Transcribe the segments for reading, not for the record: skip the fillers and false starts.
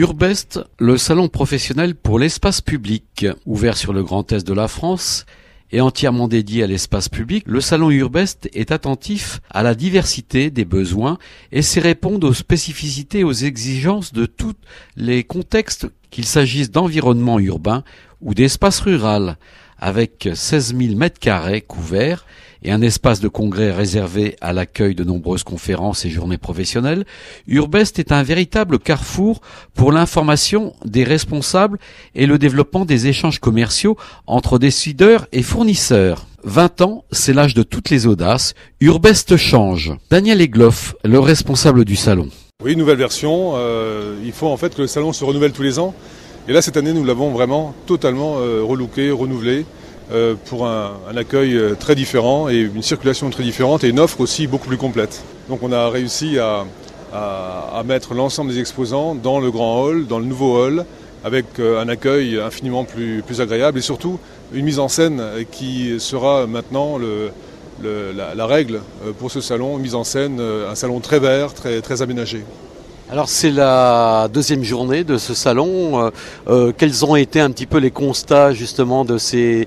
Urbest, le salon professionnel pour l'espace public. Ouvert sur le Grand Est de la France et entièrement dédié à l'espace public, le salon Urbest est attentif à la diversité des besoins et sait répondre aux spécificités et aux exigences de tous les contextes, qu'il s'agisse d'environnement urbain ou d'espace rural, avec 16 000 m² couverts et un espace de congrès réservé à l'accueil de nombreuses conférences et journées professionnelles. Urbest est un véritable carrefour pour l'information des responsables et le développement des échanges commerciaux entre décideurs et fournisseurs. 20 ans, c'est l'âge de toutes les audaces. Urbest change. Daniel Egloff, le responsable du salon. Oui, nouvelle version. Il faut en fait que le salon se renouvelle tous les ans. Et là, cette année, nous l'avons vraiment totalement relooké, renouvelé, pour un accueil très différent et une circulation très différente et une offre aussi beaucoup plus complète. Donc on a réussi à mettre l'ensemble des exposants dans le grand hall, dans le nouveau hall, avec un accueil infiniment plus agréable et surtout une mise en scène qui sera maintenant la règle pour ce salon, mise en scène, un salon très vert, très aménagé. Alors c'est la deuxième journée de ce salon. Quels ont été un petit peu les constats justement de ces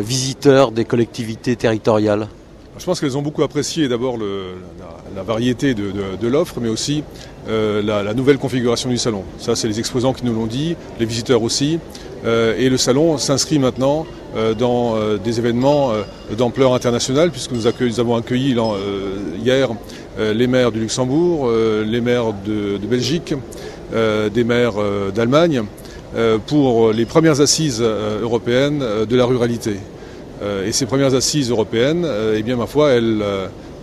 visiteurs des collectivités territoriales? Je pense qu'elles ont beaucoup apprécié d'abord la variété de l'offre, mais aussi la nouvelle configuration du salon. Ça, c'est les exposants qui nous l'ont dit, les visiteurs aussi. Et le salon s'inscrit maintenant dans des événements d'ampleur internationale, puisque nous avons accueilli hier les maires du Luxembourg, les maires de Belgique, des maires d'Allemagne, pour les premières assises européennes de la ruralité. Et ces premières assises européennes, eh bien, ma foi, elles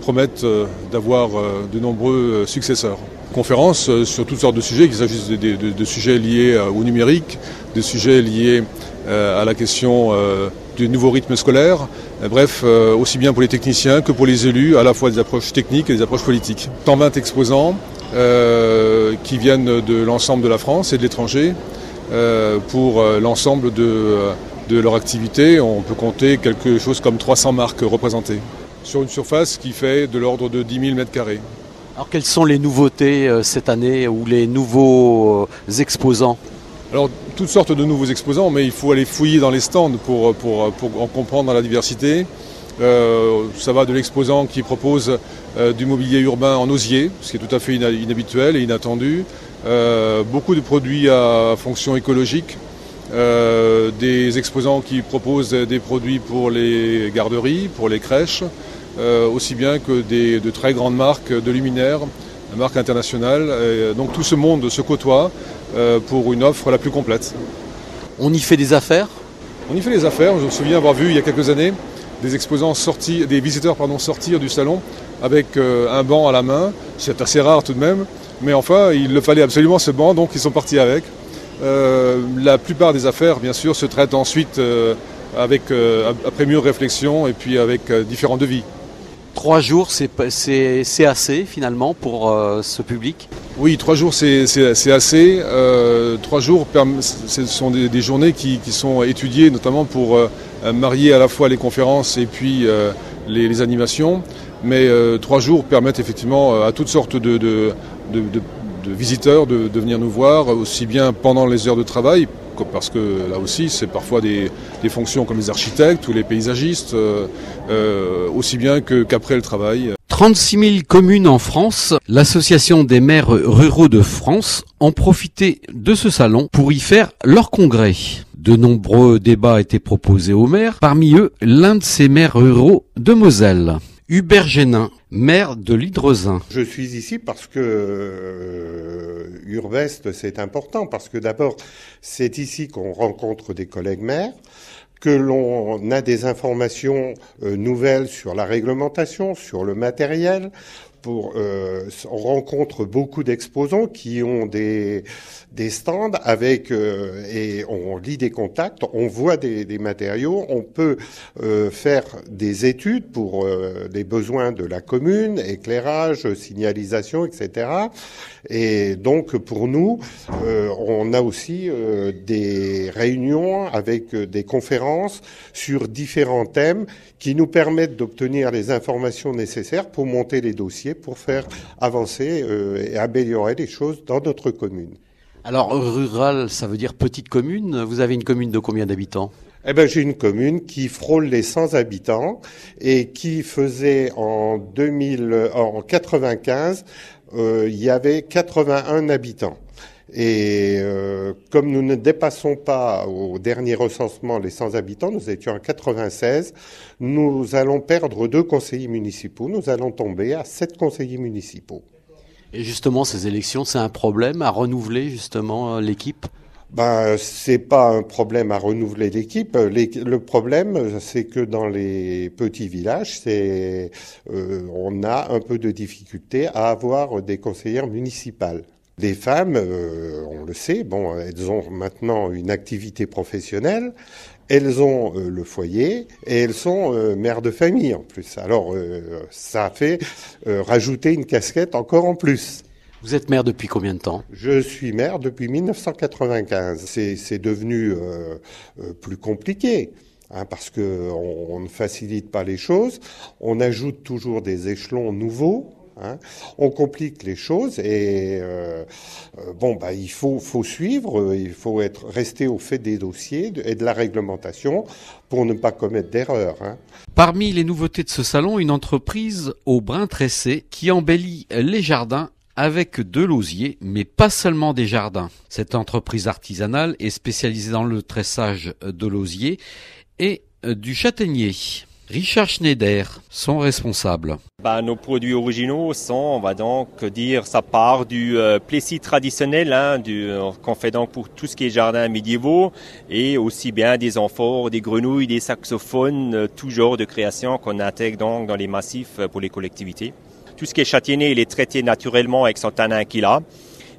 promettent d'avoir de nombreux successeurs. Conférences sur toutes sortes de sujets, qu'il s'agisse de sujets liés au numérique, de sujets liés à la question du nouveau rythme scolaire, bref, aussi bien pour les techniciens que pour les élus, à la fois des approches techniques et des approches politiques. 120 exposants qui viennent de l'ensemble de la France et de l'étranger pour l'ensemble de leur activité. On peut compter quelque chose comme 300 marques représentées sur une surface qui fait de l'ordre de 10 000 m². Alors quelles sont les nouveautés cette année ou les nouveaux exposants? Alors toutes sortes de nouveaux exposants, mais il faut aller fouiller dans les stands pour en comprendre la diversité. Ça va de l'exposant qui propose du mobilier urbain en osier, ce qui est tout à fait inhabituel et inattendu, beaucoup de produits à fonction écologique, des exposants qui proposent des produits pour les garderies, pour les crèches, aussi bien que de très grandes marques de luminaires, marques internationales. Donc tout ce monde se côtoie pour une offre la plus complète. On y fait des affaires? On y fait des affaires. Je me souviens avoir vu il y a quelques années des visiteurs sortir du salon avec un banc à la main. C'est assez rare tout de même, mais enfin il le fallait absolument ce banc, donc ils sont partis avec. La plupart des affaires, bien sûr, se traitent ensuite après mûre réflexion et puis avec différents devis. 3 jours, c'est assez finalement pour ce public? Oui, 3 jours, c'est assez. 3 jours, ce sont des journées qui sont étudiées, notamment pour marier à la fois les conférences et puis les animations. Mais 3 jours permettent effectivement à toutes sortes de visiteurs de venir nous voir, aussi bien pendant les heures de travail, parce que là aussi c'est parfois des fonctions comme les architectes ou les paysagistes, aussi bien qu'après le travail. 36 000 communes en France, l'association des maires ruraux de France ont profité de ce salon pour y faire leur congrès. De nombreux débats étaient proposés aux maires, parmi eux l'un de ces maires ruraux de Moselle. Hubert Génin, maire de l'Hydrezin. Je suis ici parce que Urbest, c'est important, parce que d'abord, c'est ici qu'on rencontre des collègues maires, que l'on a des informations nouvelles sur la réglementation, sur le matériel. On rencontre beaucoup d'exposants qui ont des stands avec et on lit des contacts, on voit des matériaux, on peut faire des études pour les besoins de la commune, éclairage, signalisation, etc. Et donc pour nous, on a aussi des réunions avec des conférences sur différents thèmes qui nous permettent d'obtenir les informations nécessaires pour monter les dossiers, pour faire avancer et améliorer les choses dans notre commune. Alors, rural, ça veut dire petite commune. Vous avez une commune de combien d'habitants ? Eh ben, j'ai une commune qui frôle les 100 habitants et qui faisait en 95, il y avait 81 habitants. Et comme nous ne dépassons pas au dernier recensement les 100 habitants, nous étions à 96, nous allons perdre 2 conseillers municipaux, nous allons tomber à 7 conseillers municipaux. Et justement, ces élections, c'est un problème à renouveler justement l'équipe ? Ben, c'est pas un problème à renouveler l'équipe. Le problème, c'est que dans les petits villages, on a un peu de difficulté à avoir des conseillères municipales. Les femmes, on le sait, bon, elles ont maintenant une activité professionnelle, elles ont le foyer et elles sont mères de famille en plus. Alors ça fait rajouter une casquette encore en plus. Vous êtes maire depuis combien de temps ? Je suis maire depuis 1995. C'est devenu plus compliqué. Hein, parce que on ne facilite pas les choses, on ajoute toujours des échelons nouveaux. Hein, on complique les choses et il faut suivre, il faut rester au fait des dossiers et de la réglementation pour ne pas commettre d'erreurs. Hein. Parmi les nouveautés de ce salon, une entreprise au brin tressé qui embellit les jardins avec de l'osier, mais pas seulement des jardins. Cette entreprise artisanale est spécialisée dans le tressage de l'osier et du châtaignier. Richard Schneider, son responsable. Nos produits originaux sont, on va donc dire, ça part du plessis traditionnel, hein, qu'on fait donc pour tout ce qui est jardins médiévaux, et aussi bien des amphores, des grenouilles, des saxophones, tout genre de créations qu'on intègre donc dans les massifs pour les collectivités. Tout ce qui est châtaignier, il est traité naturellement avec son tanin qu'il a,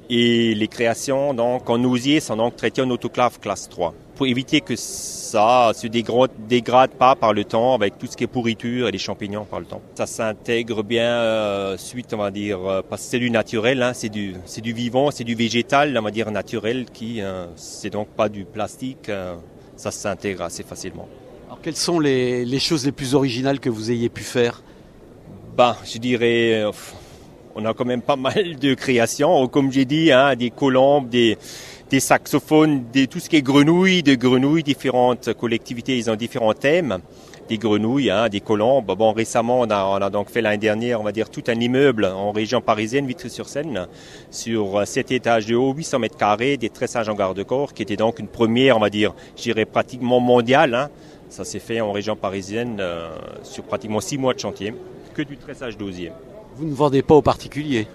et les créations donc en osier sont donc traitées en autoclave classe 3. Pour éviter que ça se dégrade pas par le temps avec tout ce qui est pourriture et les champignons par le temps. Ça s'intègre bien suite, on va dire, parce que c'est du naturel, hein, c'est du vivant, c'est du végétal, on va dire naturel, qui c'est donc pas du plastique, ça s'intègre assez facilement. Alors quelles sont les choses les plus originales que vous ayez pu faire ? Je dirais, on a quand même pas mal de créations, comme j'ai dit, hein, des colombes, des saxophones, tout ce qui est grenouilles, différentes collectivités, ils ont différents thèmes, des grenouilles, hein, des colombes. Bon, récemment, on a donc fait l'année dernière, on va dire, tout un immeuble en région parisienne, Vitry-sur-Seine, sur 7 étages de haut, 800 mètres carrés, des tressages en garde-corps, qui était donc une première, on va dire, je dirais pratiquement mondiale. Hein. Ça s'est fait en région parisienne sur pratiquement 6 mois de chantier, que du tressage d'osier. Vous ne vendez pas aux particuliers ?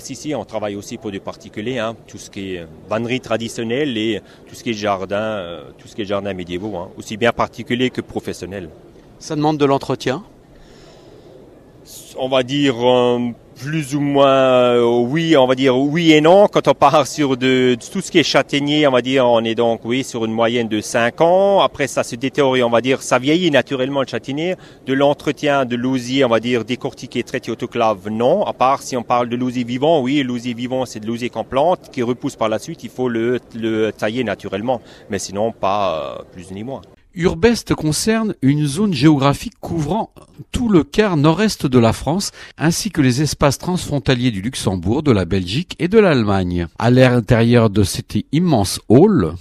Si, on travaille aussi pour des particuliers, hein, tout ce qui est vannerie traditionnelle et tout ce qui est jardin médiévaux, hein, aussi bien particulier que professionnel. Ça demande de l'entretien ? On va dire plus ou moins oui, on va dire oui et non. Quand on part sur de tout ce qui est châtaignier, on va dire on est donc oui sur une moyenne de 5 ans. Après ça se détériore, on va dire ça vieillit naturellement le châtaignier. De l'entretien de l'osier, on va dire décortiqué, traité autoclave, non. À part si on parle de l'osier vivant, oui, l'osier vivant c'est de l'osier qu'on plante, qui repousse par la suite, il faut le tailler naturellement. Mais sinon pas plus ni moins. Urbest concerne une zone géographique couvrant tout le quart nord-est de la France, ainsi que les espaces transfrontaliers du Luxembourg, de la Belgique et de l'Allemagne. À l'intérieur de cet immense hall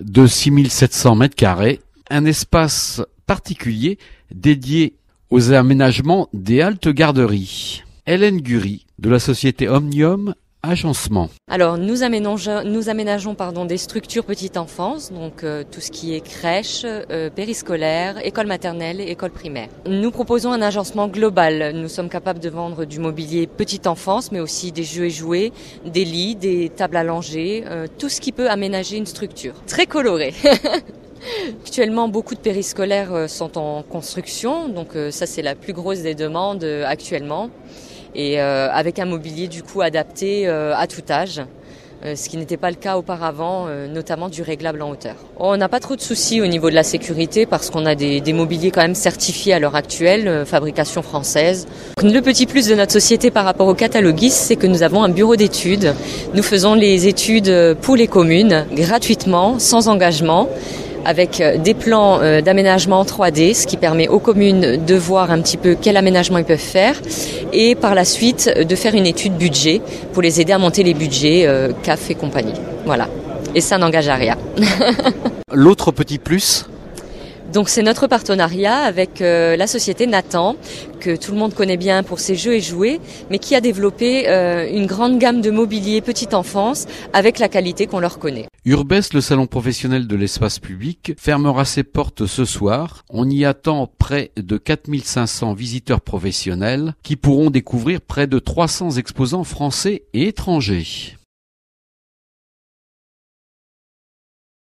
de 6700 m2, un espace particulier dédié aux aménagements des haltes-garderies. Hélène Gury, de la société Omnium, Agencement. Alors nous aménageons des structures petite enfance, donc tout ce qui est crèche, périscolaire, école maternelle et école primaire. Nous proposons un agencement global. Nous sommes capables de vendre du mobilier petite enfance, mais aussi des jeux et jouets, des lits, des tables à langer, tout ce qui peut aménager une structure. Très coloré. Actuellement, beaucoup de périscolaires sont en construction, donc ça c'est la plus grosse des demandes actuellement. Et avec un mobilier du coup adapté à tout âge, ce qui n'était pas le cas auparavant, notamment du réglable en hauteur. On n'a pas trop de soucis au niveau de la sécurité parce qu'on a des mobiliers quand même certifiés à l'heure actuelle, fabrication française. Le petit plus de notre société par rapport aux cataloguistes, c'est que nous avons un bureau d'études. Nous faisons les études pour les communes gratuitement, sans engagement. avec des plans d'aménagement en 3D, ce qui permet aux communes de voir un petit peu quel aménagement ils peuvent faire et par la suite de faire une étude budget pour les aider à monter les budgets, CAF et compagnie. Voilà. Et ça n'engage à rien. L'autre petit plus ? Donc c'est notre partenariat avec la société Nathan, que tout le monde connaît bien pour ses jeux et jouets, mais qui a développé une grande gamme de mobilier petite enfance avec la qualité qu'on leur connaît. Urbest, le salon professionnel de l'espace public, fermera ses portes ce soir. On y attend près de 4500 visiteurs professionnels qui pourront découvrir près de 300 exposants français et étrangers.